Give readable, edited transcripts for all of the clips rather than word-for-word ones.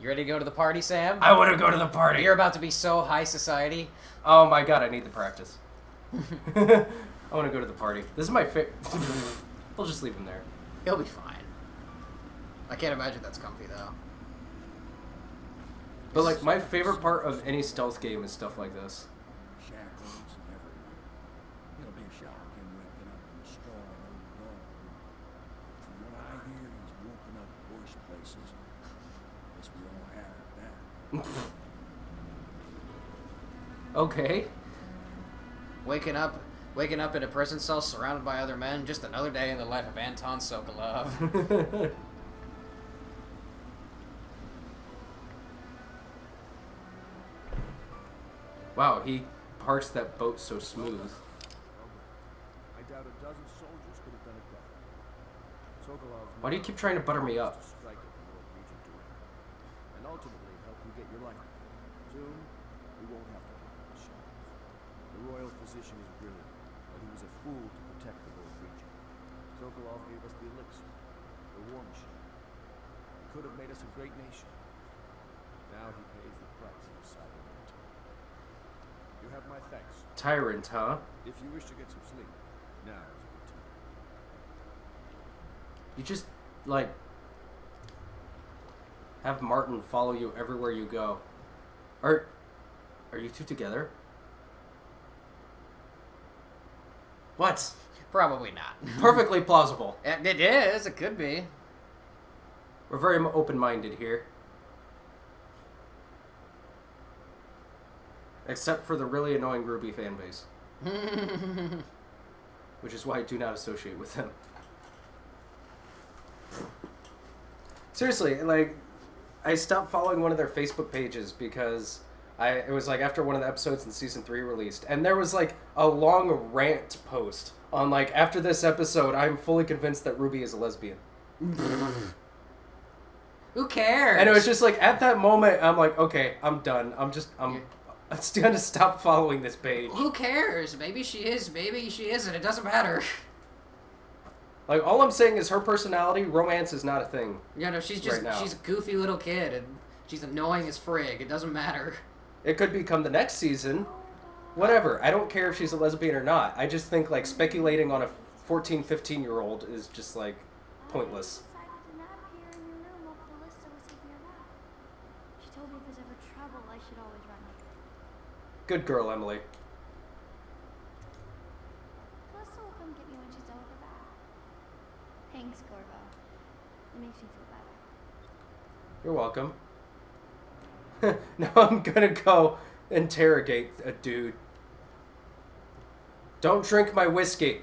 You ready to go to the party, Sam? I want to go to the party. You're about to be so high society. Oh my god, I need the practice. I want to go to the party. This is my favorite. We'll just leave him there. He'll be fine. I can't imagine that's comfy, though. But, like, my favorite part of any stealth game is stuff like this. Okay. Waking up in a prison cell surrounded by other men, just another day in the life of Anton Sokolov. Wow, he parts that boat so smooth. I doubt a dozen soldiers could have done it better. Why do you keep trying to butter me up? And ultimately help you get your life. Soon, we won't have to fight the shadows. The royal physician is brilliant, but he was a fool to protect the whole region. Sokolov gave us the elixir, the war machine. He could have made us a great nation. Now he pays the price of a silent tyrant. You have my thanks. Tyrant, huh? If you wish to get some sleep, now is a good time. You just, like... have Martin follow you everywhere you go. Are you two together? What? Probably not. Perfectly plausible. It is. It could be. We're very open-minded here. Except for the really annoying Ruby fanbase. Which is why I do not associate with them. Seriously, like... I stopped following one of their Facebook pages because it was like after one of the episodes in season 3 released, and there was like a long rant post on like, after this episode, I'm fully convinced that Ruby is a lesbian. Who cares? And it was just like at that moment, I'm like, okay, I'm done. I'm just gonna stop following this page. Who cares? Maybe she is. Maybe she isn't. It doesn't matter. Like, all I'm saying is her personality, romance is not a thing. Yeah, no, she's just, she's a goofy little kid, and she's annoying as frig. It doesn't matter. It could become the next season. Whatever. I don't care if she's a lesbian or not. I just think, like, speculating on a 14, 15-year-old is just, like, pointless. Good girl, Emily. Thanks, Corvo. It makes me feel better. You're welcome. Now I'm gonna go interrogate a dude. Don't drink my whiskey.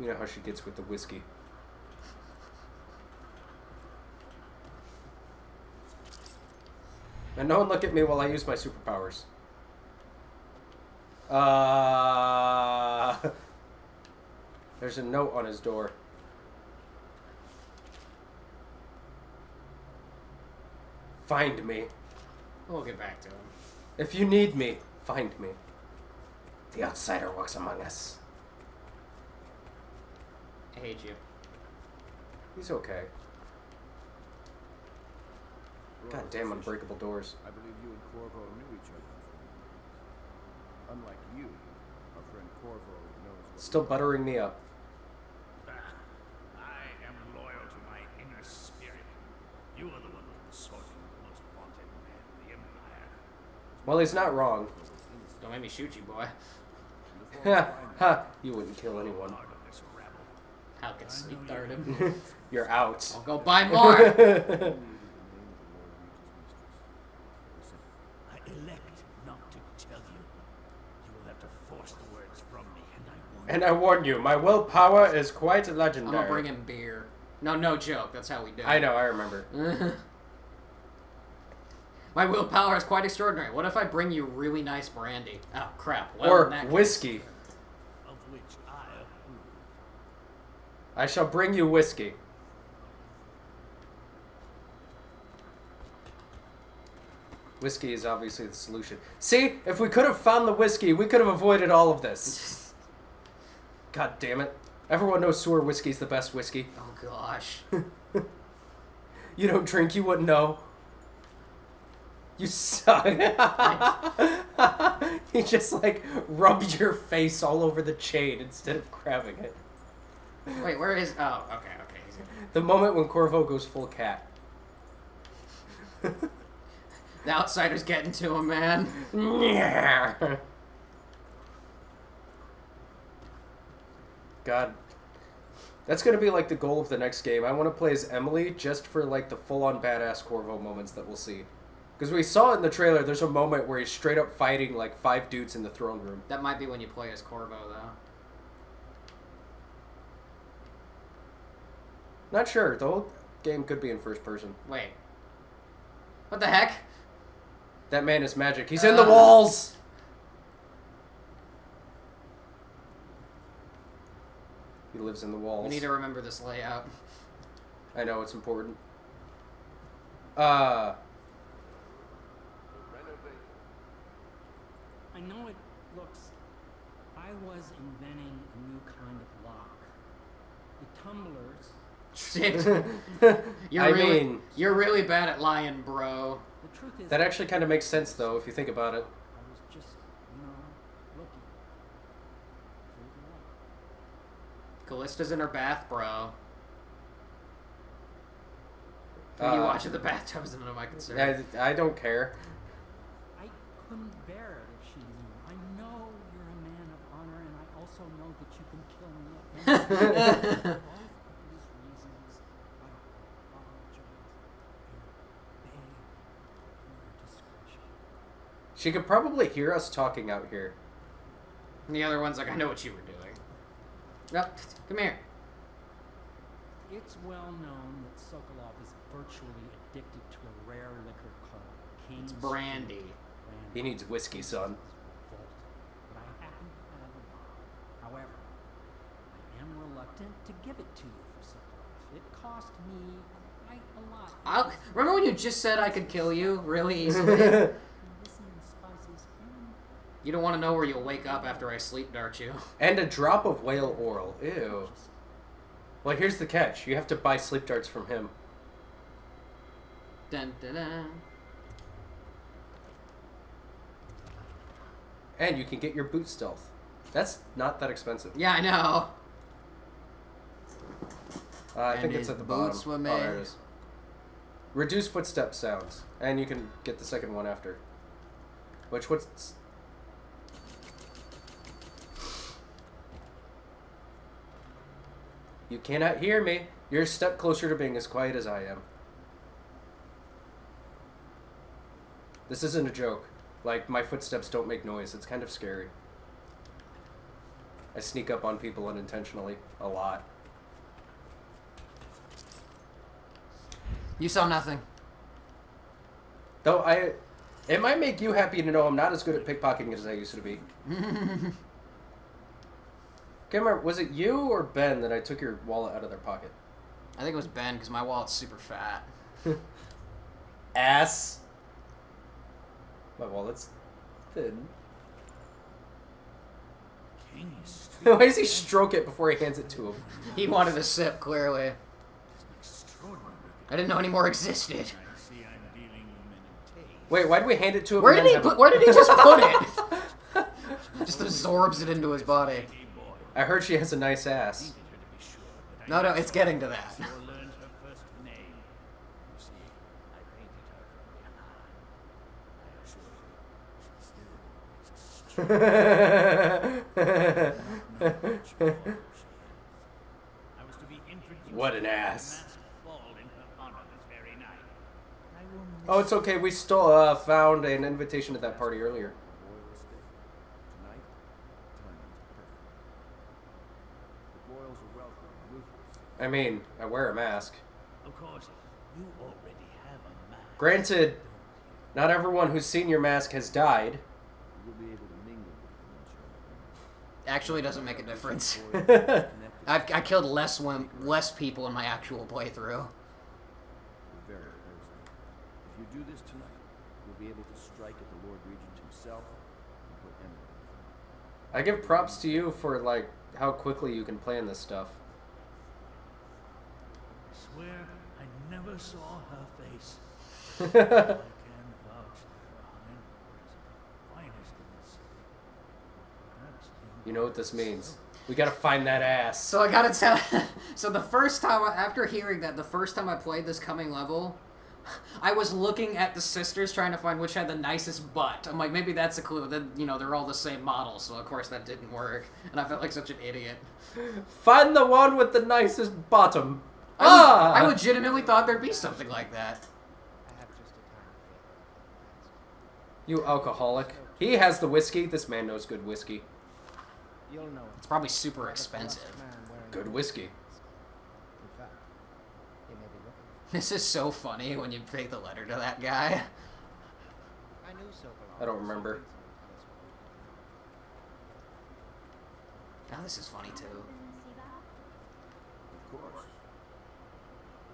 You know how she gets with the whiskey. And no one look at me while I use my superpowers. There's a note on his door. Find me. We'll get back to him. If you need me, find me. The outsider walks among us. I hate you. He's okay. Goddamn unbreakable doors. I believe you and Corvo knew each other. Unlike you, our friend Corvo knows. Still buttering me up. Well, he's not wrong. Don't make me shoot you, boy. Ha! Ha! You wouldn't kill anyone. How could sleep dart him? You're out. I'll go buy more! I elect not to tell you. You will have to force the words from me, and I warn you. My willpower is quite legendary. I'm gonna bring him beer. No, no joke. That's how we do it. I know, I remember. My willpower is quite extraordinary. What if I bring you really nice brandy? Oh, crap. Well, or whiskey. Of which I approve. I shall bring you whiskey. Whiskey is obviously the solution. See? If we could have found the whiskey, we could have avoided all of this. God damn it. Everyone knows sewer whiskey's the best whiskey. Oh, gosh. You don't drink, you wouldn't know. You suck. He just, like, rubbed your face all over the chain instead of grabbing it. Wait, where is... Oh, okay, okay. The moment when Corvo goes full cat. The outsider's getting to him, man. Yeah. God. That's going to be, like, the goal of the next game. I want to play as Emily just for, like, the full-on badass Corvo moments that we'll see. Because we saw it in the trailer, there's a moment where he's straight up fighting, like, 5 dudes in the throne room. That might be when you play as Corvo, though. Not sure. The whole game could be in first person. Wait. What the heck? That man is magic. He's in the walls! He lives in the walls. We need to remember this layout. I know, it's important. I know it looks... I was inventing a new kind of lock. The tumblers... Shit. You're really bad at lying, bro. The truth is that actually kind of makes sense, though, if you think about it. I was just, you know, looking. Callista's in her bath, bro. When you watch it, the bathtub isn't my concern. I don't care. I couldn't bear it if she knew. I know you're a man of honor, and I also know that you can kill me. She could probably hear us talking out here. And the other one's like, I know what you were doing. Nope, come here. It's well known that Sokolov is virtually addicted to a rare liquor called King's. It's brandy. He needs whiskey, son. But I happen to have a bottle. However, I am reluctant to give it to you for Sokolov. It cost me quite a lot. Remember when you just said I could kill you really easily? You don't want to know where you'll wake up after I sleep dart you. And a drop of whale oil. Ew. Well, here's the catch. You have to buy sleep darts from him. Dun, dun, dun. And you can get your boot stealth. That's not that expensive. Yeah, I know. I think it's at the bottom. Oh, there it is. Reduce footstep sounds. And you can get the second one after. Which what's... You cannot hear me. You're a step closer to being as quiet as I am. This isn't a joke. Like, my footsteps don't make noise. It's kind of scary. I sneak up on people unintentionally. A lot. You saw nothing. Though it might make you happy to know I'm not as good at pickpocketing as I used to be. Can't remember, was it you or Ben that I took your wallet out of their pocket? I think it was Ben, because my wallet's super fat. Ass. My wallet's thin. Why does he stroke it before he hands it to him? He wanted a sip, clearly. I didn't know any more existed. Wait, why did we hand it to him? Where did he just put it? Just absorbs it into his body. I heard she has a nice ass. No, no, it's getting to that. What an ass. Oh, it's okay. We still found an invitation to that party earlier. I mean, I wear a mask. Of course, you already have a mask. Granted, not everyone who's seen your mask has died. You'll be able to mingle with them. Actually, doesn't make a difference. I killed less people in my actual playthrough. If you do this tonight, you'll be able to strike at the Lord Regent himself and put Emily. I give props to you for like how quickly you can plan this stuff. Where I never saw her face. I can vouch that mine is the finest in the city. You know what this means. We gotta find that ass. So I gotta tell. So the first time, after hearing that, the first time I played this coming level, I was looking at the sisters trying to find which had the nicest butt. I'm like, maybe that's a clue. Then, you know, they're all the same model, so of course that didn't work. And I felt like such an idiot. Find the one with the nicest bottom. I legitimately thought there'd be something like that. You alcoholic. He has the whiskey. This man knows good whiskey. You'll know it's probably super expensive. Good whiskey. This is so funny when you pay the letter to that guy. I don't remember. Now this is funny too. Of course.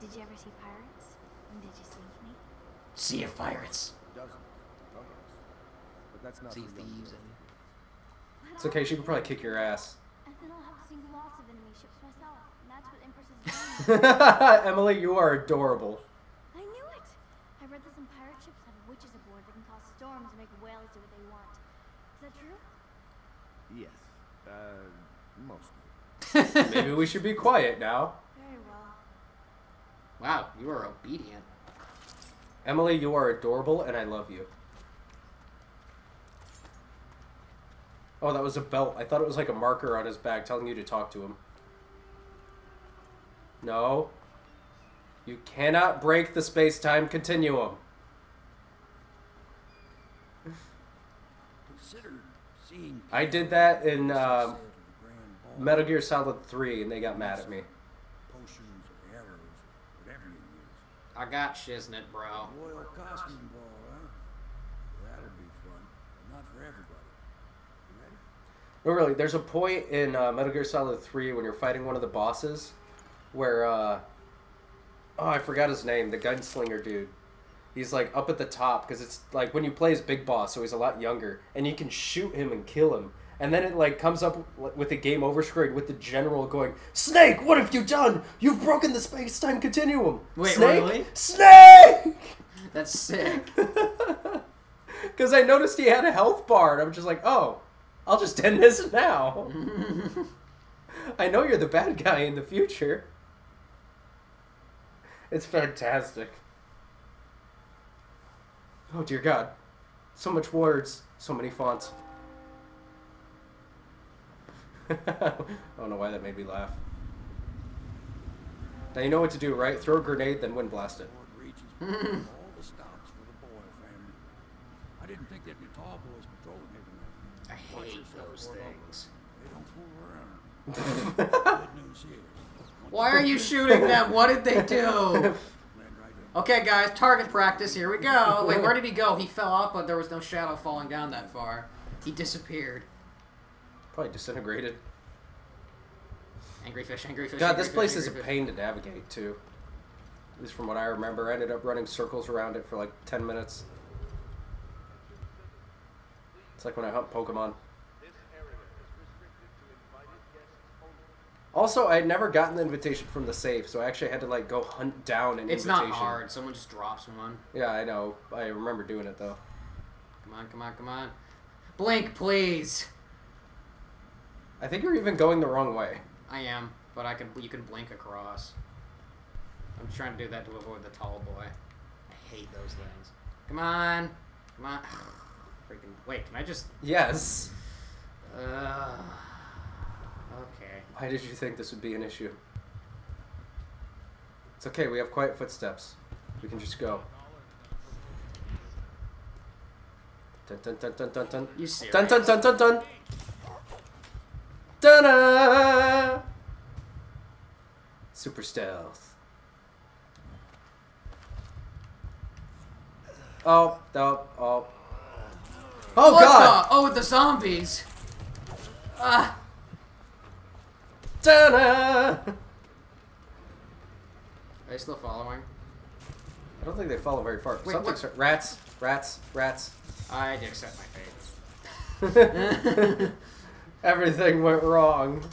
Did you ever see Pirates? And did you see me? Sea of Pirates. Sea of Thieves. It's okay. She could probably kick your ass. And then I'll have to sing lots of enemy ships myself. Emily, you are adorable. I knew it. I read that some pirate ships have witches aboard that can cause storms and make whales do what they want. Is that true? Yes. Mostly. Maybe we should be quiet now. Very well. Wow, you are obedient. Emily, you are adorable and I love you. Oh, that was a belt. I thought it was like a marker on his back telling you to talk to him. No. You cannot break the space-time continuum. I did that in Metal Gear Solid 3, and they got mad at me. I got shiznit, bro. No, really, there's a point in Metal Gear Solid 3 when you're fighting one of the bosses where, oh, I forgot his name, the gunslinger dude. He's, like, up at the top, because it's, like, when you play as Big Boss, so he's a lot younger, and you can shoot him and kill him. And then it, like, comes up with the game over screen with the general going, Snake, what have you done? You've broken the space-time continuum. Wait, Snake? Really? Snake! That's sick. Because I noticed he had a health bar, and I'm just like, oh, I'll just end this now. I know you're the bad guy in the future. It's fantastic. Oh dear God. So much words, so many fonts. I don't know why that made me laugh. Now you know what to do, right? Throw a grenade, then wind blast it. I didn't think there'd be tall boys patrolling everything. I hate those things. They don't fool around. Why are you shooting them? What did they do? Okay, guys, target practice. Here we go. Wait, where did he go? He fell off, but there was no shadow falling down that far. He disappeared. Probably disintegrated. Angry fish, angry fish. God, this place is a pain to navigate, too. At least from what I remember. I ended up running circles around it for like 10 minutes. It's like when I hunt Pokemon. Also, I had never gotten the invitation from the safe, so I actually had to, like, go hunt down an invitation. It's not hard. Someone just drops one. Yeah, I know. I remember doing it, though. Come on, come on, come on. Blink, please! I think you're even going the wrong way. I am, but you can blink across. I'm trying to do that to avoid the tall boy. I hate those things. Come on! Come on. Freaking... Wait, can I just... Yes. Okay. Why did you think this would be an issue? It's okay, we have quiet footsteps. We can just go. Dun dun dun dun dun dun. You serious? Dun dun dun dun dun. Ta-da! Super stealth. Oh, oh, oh. Oh what God! The? Oh, the zombies! Ah! Ta-da! Are they still following? I don't think they follow very far. Wait, something's rats, rats, rats. I did accept my fate. Everything went wrong.